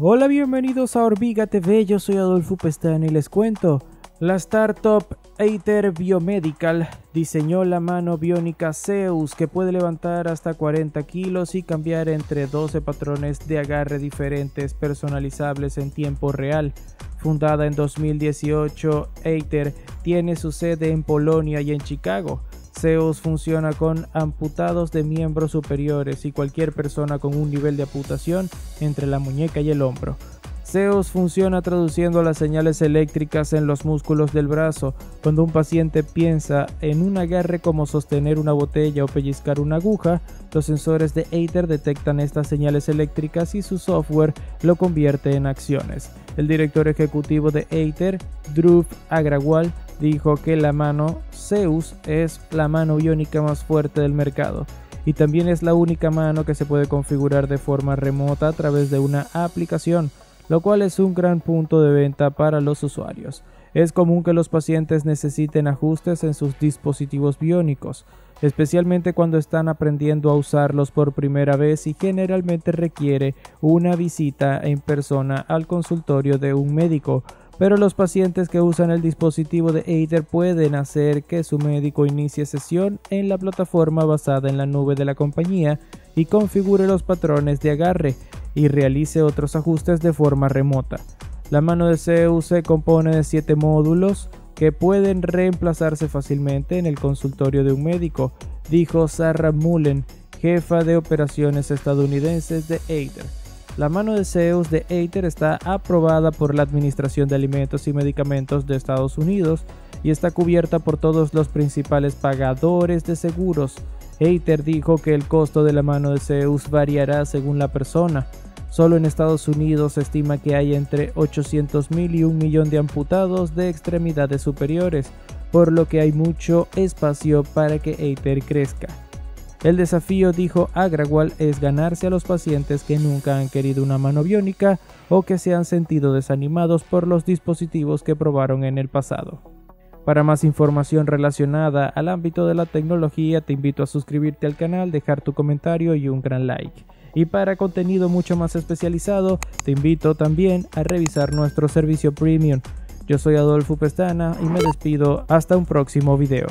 Hola, bienvenidos a Hormiga TV, yo soy Adolfo Pestán y les cuento. La startup Aether Biomedical diseñó la mano biónica Zeus, que puede levantar hasta 40 kilos y cambiar entre 12 patrones de agarre diferentes personalizables en tiempo real. Fundada en 2018, Aether tiene su sede en Polonia y en Chicago. Zeus funciona con amputados de miembros superiores y cualquier persona con un nivel de amputación entre la muñeca y el hombro. Zeus funciona traduciendo las señales eléctricas en los músculos del brazo. Cuando un paciente piensa en un agarre como sostener una botella o pellizcar una aguja, los sensores de Aether detectan estas señales eléctricas y su software lo convierte en acciones. El director ejecutivo de Aether, Dhruv Agrawal, dijo que la mano Zeus es la mano biónica más fuerte del mercado y también es la única mano que se puede configurar de forma remota a través de una aplicación, lo cual es un gran punto de venta para los usuarios. Es común que los pacientes necesiten ajustes en sus dispositivos biónicos, especialmente cuando están aprendiendo a usarlos por primera vez, y generalmente requiere una visita en persona al consultorio de un médico. Pero los pacientes que usan el dispositivo de Aether pueden hacer que su médico inicie sesión en la plataforma basada en la nube de la compañía y configure los patrones de agarre y realice otros ajustes de forma remota. La mano de Zeus se compone de 7 módulos que pueden reemplazarse fácilmente en el consultorio de un médico, dijo Sarah Mullen, jefa de operaciones estadounidenses de Aether. La mano de Zeus de Aether está aprobada por la Administración de Alimentos y Medicamentos de Estados Unidos y está cubierta por todos los principales pagadores de seguros. Aether dijo que el costo de la mano de Zeus variará según la persona. Solo en Estados Unidos se estima que hay entre 800.000 y 1 millón de amputados de extremidades superiores, por lo que hay mucho espacio para que Aether crezca. El desafío, dijo Agrawal, es ganarse a los pacientes que nunca han querido una mano biónica o que se han sentido desanimados por los dispositivos que probaron en el pasado. Para más información relacionada al ámbito de la tecnología, te invito a suscribirte al canal, dejar tu comentario y un gran like. Y para contenido mucho más especializado, te invito también a revisar nuestro servicio premium. Yo soy Adolfo Pestana y me despido hasta un próximo video.